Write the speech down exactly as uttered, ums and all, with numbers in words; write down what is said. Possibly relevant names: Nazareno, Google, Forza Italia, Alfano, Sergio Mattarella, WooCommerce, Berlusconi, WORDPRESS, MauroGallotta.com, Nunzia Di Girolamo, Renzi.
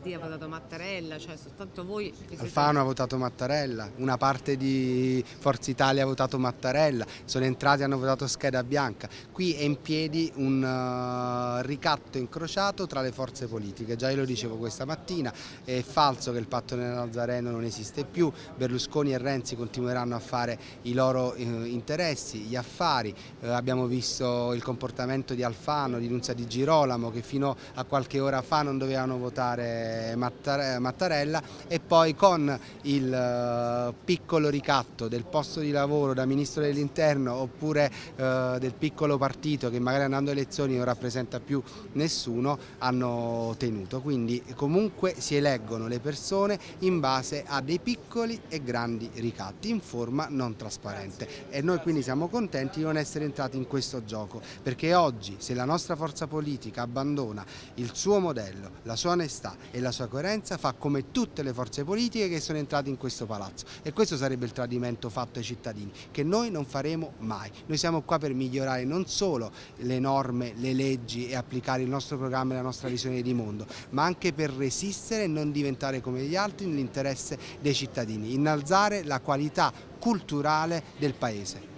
P D ha votato Mattarella, cioè soltanto voi... Alfano ha votato Mattarella, una parte di Forza Italia ha votato Mattarella, sono entrati e hanno votato scheda bianca. Qui è in piedi un uh, ricatto incrociato tra le forze politiche, già io lo dicevo questa mattina, è falso che il patto del Nazareno non esiste più, Berlusconi e Renzi continueranno a fare i loro uh, interessi, gli affari, uh, abbiamo visto il comportamento di Alfano, di Nunzia Di Girolamo che fino a qualche ora fa non dovevano votare Mattarella e poi con il piccolo ricatto del posto di lavoro da Ministro dell'Interno oppure del piccolo partito che magari andando alle elezioni non rappresenta più nessuno hanno tenuto, quindi comunque si eleggono le persone in base a dei piccoli e grandi ricatti in forma non trasparente e noi quindi siamo contenti di non essere entrati in questo gioco perché oggi se la nostra forza politica abbandona il suo modello, la sua onestà e la sua coerenza fa come tutte le forze politiche che sono entrate in questo palazzo e questo sarebbe il tradimento fatto ai cittadini che noi non faremo mai, noi siamo qua per migliorare non solo le norme, le leggi e applicare il nostro programma e la nostra visione di mondo ma anche per resistere e non diventare come gli altri nell'interesse dei cittadini, innalzare la qualità culturale del paese.